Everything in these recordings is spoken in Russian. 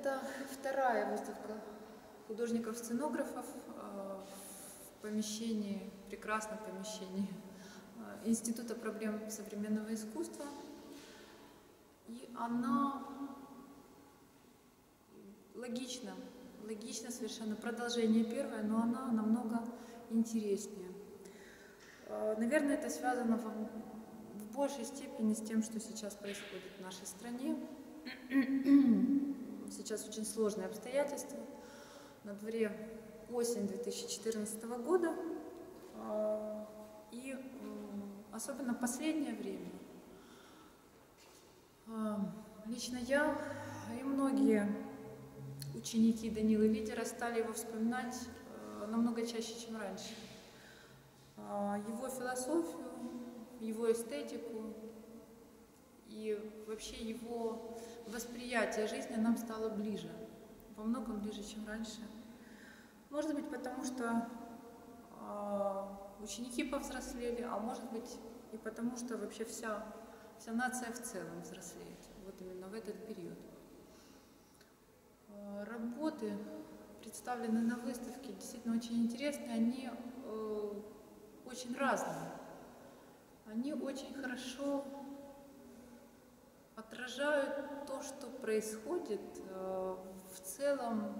Это вторая выставка художников-сценографов в помещении, прекрасном помещении Института проблем современного искусства. И она логично совершенно продолжение первое, но она намного интереснее. Наверное, это связано в большей степени с тем, что сейчас происходит в нашей стране. Сейчас очень сложные обстоятельства. На дворе осень 2014 года. И особенно в последнее время. Лично я и многие ученики Данилы Лідера стали его вспоминать намного чаще, чем раньше. Его философию, его эстетику и вообще его восприятие жизни нам стало ближе, во многом ближе, чем раньше. Может быть, потому что ученики повзрослели, а может быть и потому что вообще вся нация в целом взрослеет, вот именно в этот период. Работы, представленные на выставке, действительно очень интересные, они очень разные. Они очень хорошо отражают то, что происходит в целом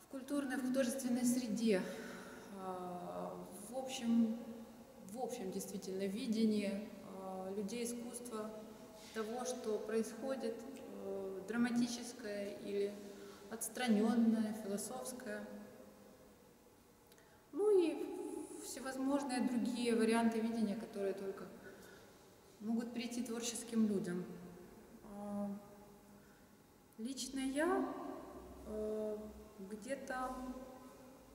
в культурной, в художественной среде, в общем действительно видении людей искусства, того, что происходит, драматическое или отстраненное, философское. Ну и всевозможные другие варианты видения, которые только могут прийти творческим людям. Лично я где-то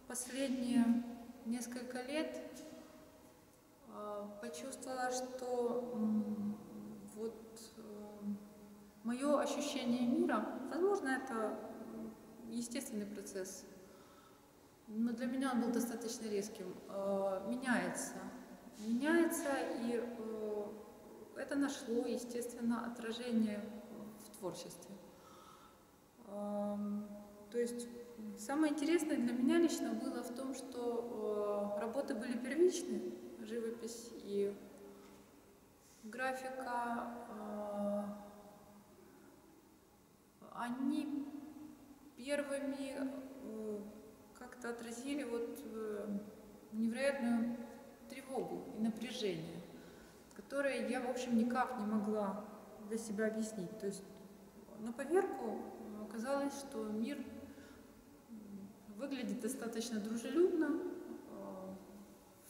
последние несколько лет почувствовала, что вот мое ощущение мира, возможно, это естественный процесс, но для меня он был достаточно резким, меняется, и это нашло, естественно, отражение в творчестве. То есть самое интересное для меня лично было в том, что работы были первичны, живопись и графика, они первыми как-то отразили вот невероятную тревогу и напряжение, которое я, в общем, никак не могла для себя объяснить. То есть на поверку оказалось, что мир выглядит достаточно дружелюбно.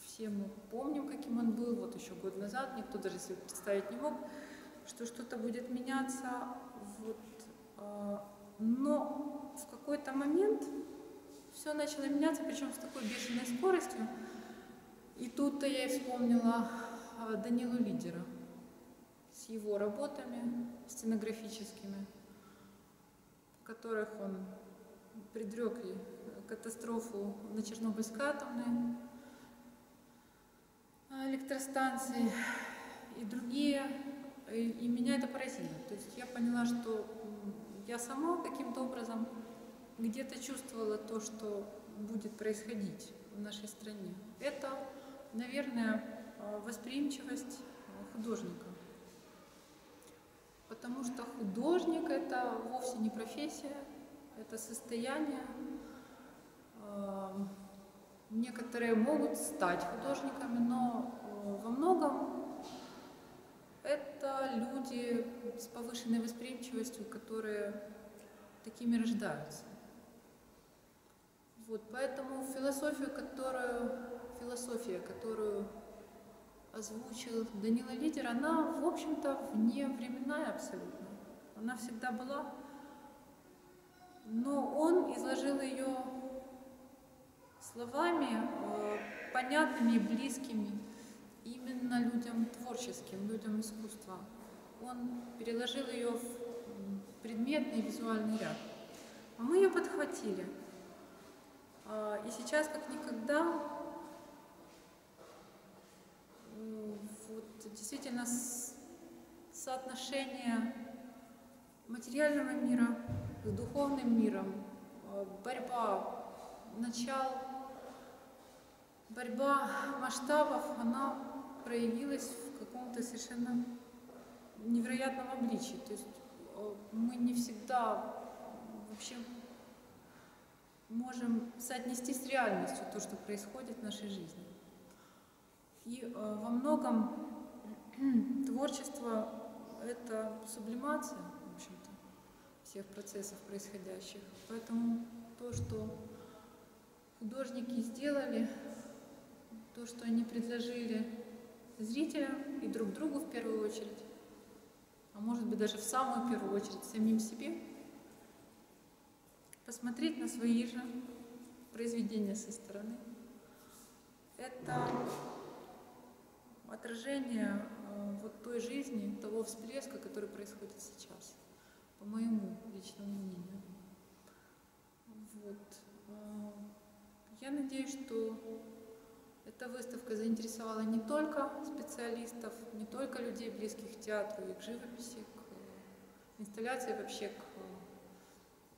Все мы помним, каким он был. Вот еще год назад никто даже себе представить не мог, что что-то будет меняться. Вот. Но в какой-то момент все начало меняться, причем с такой бешеной скоростью. И тут-то я и вспомнила Данилу Лідера с его работами сценографическими, в которых он предрек катастрофу на Чернобыльской атомной электростанции и другие. И меня это поразило. То есть я поняла, что я сама каким-то образом где-то чувствовала то, что будет происходить в нашей стране. Это, наверное, восприимчивость художника. Потому что художник — это вовсе не профессия, это состояние. Некоторые могут стать художниками, но во многом это люди с повышенной восприимчивостью, которые такими рождаются. Вот, поэтому философия, которую озвучил Данила Лідер, она, в общем-то, вневременная абсолютно. Она всегда была, но он изложил ее словами, понятными и близкими именно людям творческим, людям искусства. Он переложил ее в предметный визуальный ряд. А мы ее подхватили. И сейчас, как никогда, вот, действительно соотношение материального мира с духовным миром, борьба масштабов, она проявилась в каком-то совершенно невероятном обличии. То есть мы не всегда вообще можем соотнести с реальностью то, что происходит в нашей жизни. И во многом творчество — это сублимация, в общем-то, всех процессов происходящих. Поэтому то, что художники сделали, то, что они предложили зрителям и друг другу в первую очередь, а может быть даже в самую первую очередь самим себе, посмотреть на свои же произведения со стороны. Это отражение вот той жизни, того всплеска, который происходит сейчас, по моему личному мнению. Вот. Я надеюсь, что эта выставка заинтересовала не только специалистов, не только людей, близких к театру и к живописи, к инсталляции, вообще к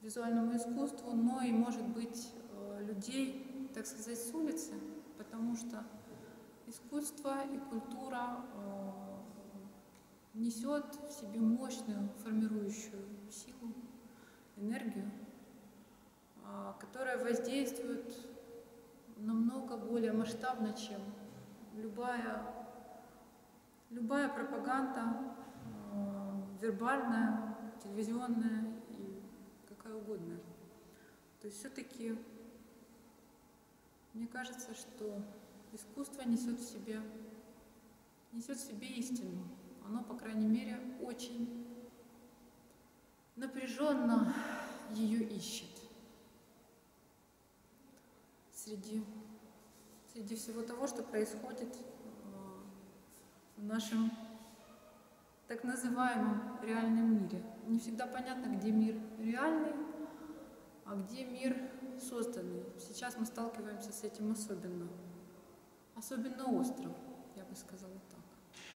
визуальному искусству, но и, может быть, людей, так сказать, с улицы, потому что искусство и культура несет в себе мощную формирующую силу, энергию, которая воздействует намного более масштабно, чем любая пропаганда, вербальная, телевизионная и какая угодно. То есть все-таки мне кажется, что искусство несет в себе истину. Оно, по крайней мере, очень напряженно ее ищет среди всего того, что происходит в нашем так называемом реальном мире. Не всегда понятно, где мир реальный, а где мир созданный. Сейчас мы сталкиваемся с этим особенно остро, я бы сказала так.